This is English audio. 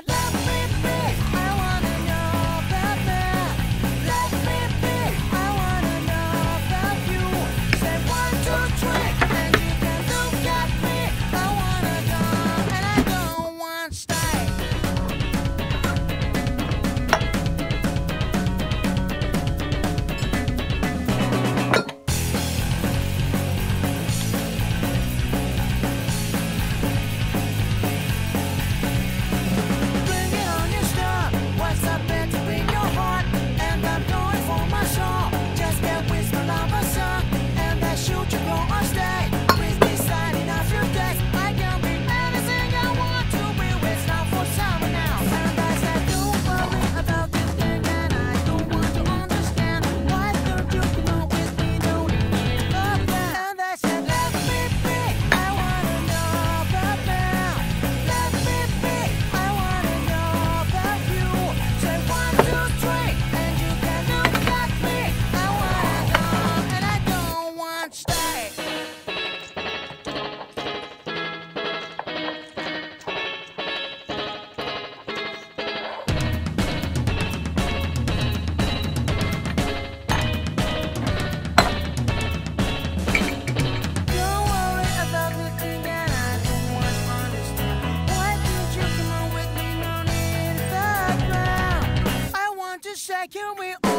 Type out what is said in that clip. Can we